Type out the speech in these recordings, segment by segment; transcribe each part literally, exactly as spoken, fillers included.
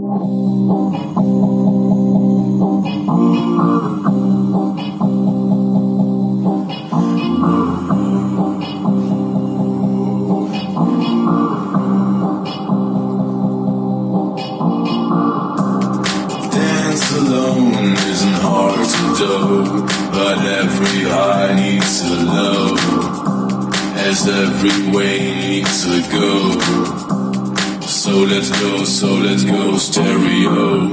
Dance alone isn't hard to do, but every high needs a low, as every way needs a go. So let's go, so let's go stereo.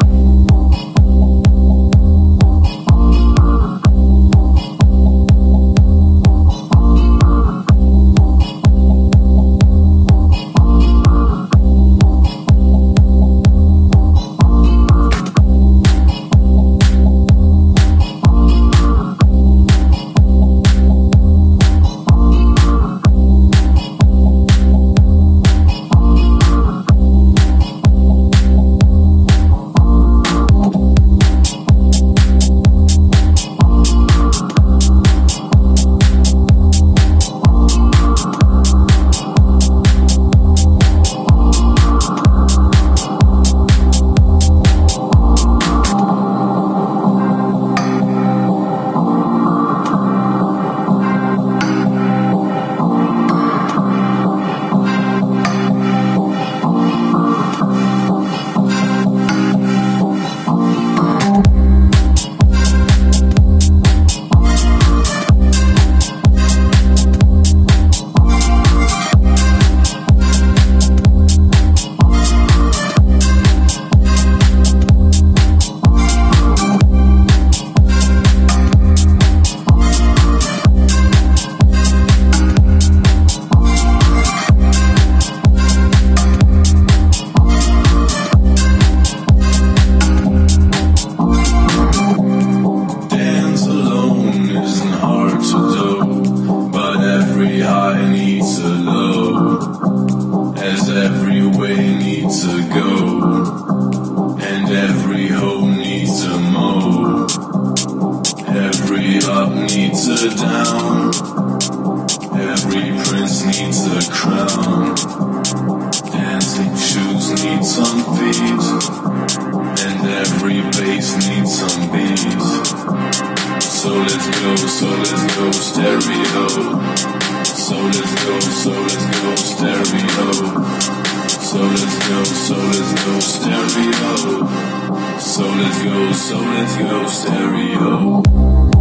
So let's go, so let's go stereo.